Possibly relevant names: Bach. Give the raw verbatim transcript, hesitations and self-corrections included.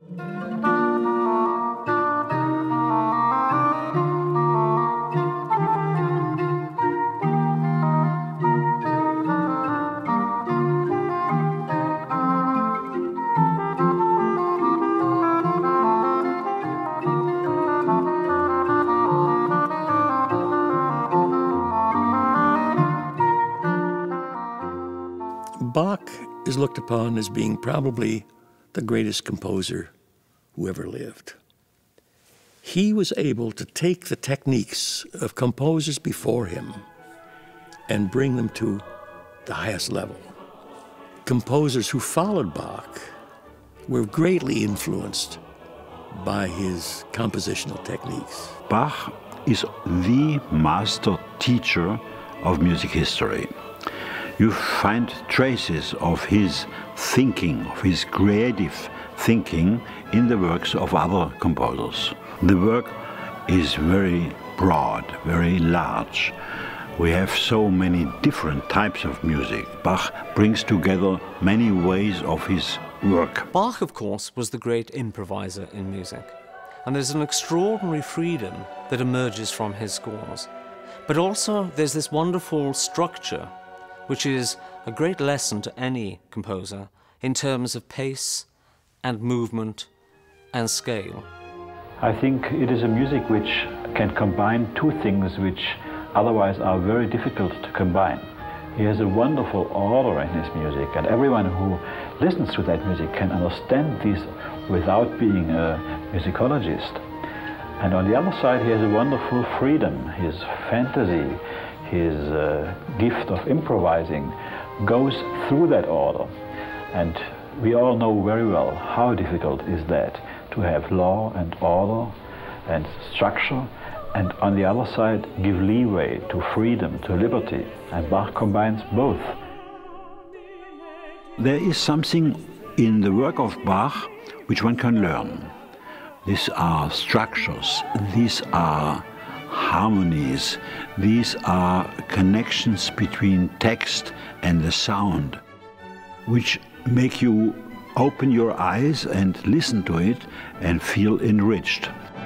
Bach is looked upon as being probably the greatest composer who ever lived. He was able to take the techniques of composers before him and bring them to the highest level. Composers who followed Bach were greatly influenced by his compositional techniques. Bach is the master teacher of music history. You find traces of his thinking, of his creative thinking, in the works of other composers. The work is very broad, very large. We have so many different types of music. Bach brings together many ways of his work. Bach, of course, was the great improviser in music, and there's an extraordinary freedom that emerges from his scores. But also there's this wonderful structure which is a great lesson to any composer in terms of pace and movement and scale. I think it is a music which can combine two things which otherwise are very difficult to combine. He has a wonderful order in his music, and everyone who listens to that music can understand this without being a musicologist. And on the other side, he has a wonderful freedom, his fantasy, his uh, gift of improvising goes through that order. And we all know very well how difficult is that, to have law and order and structure, and on the other side give leeway to freedom, to liberty. And Bach combines both. There is something in the work of Bach which one can learn. These are structures, these are harmonies, these are connections between text and the sound, which make you open your eyes and listen to it and feel enriched.